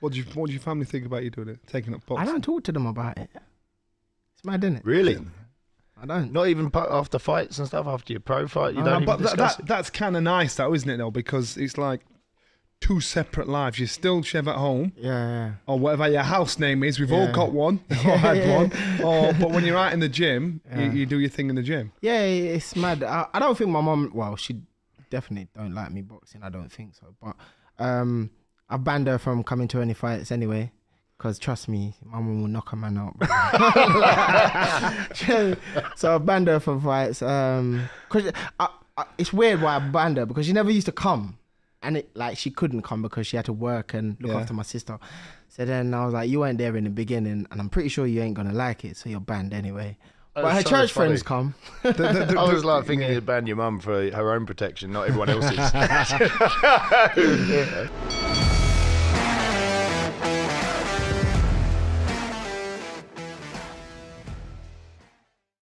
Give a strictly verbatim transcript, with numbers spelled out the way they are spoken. What do you, what do your family think about you doing it? Taking up boxing? I don't talk to them about it. It's mad, isn't it? Really? I don't. Not even after fights and stuff. After your pro fight, you no, don't. No, even but that, that, that's kind of nice, though, isn't it? Though, because it's like two separate lives. You're still Chev at home, yeah, yeah, or whatever your house name is. We've yeah. all got one, or had yeah. one. Or but when you're out in the gym, yeah. you, you do your thing in the gym. Yeah, it's mad. I, I don't think my mum. Well, she definitely don't like me boxing. I don't think so. But um, I banned her from coming to any fights anyway. Because trust me, my mum will knock a man out. So I banned her for fights. Um, cause I, I, it's weird why I banned her, because she never used to come. And it, like, she couldn't come because she had to work and look yeah. after my sister. So then I was like, you weren't there in the beginning and I'm pretty sure you ain't going to like it. So you're banned anyway. But oh, her so church friends come. the, the, the, I was like thinking yeah. you'd ban your mum for her own protection, not everyone else's.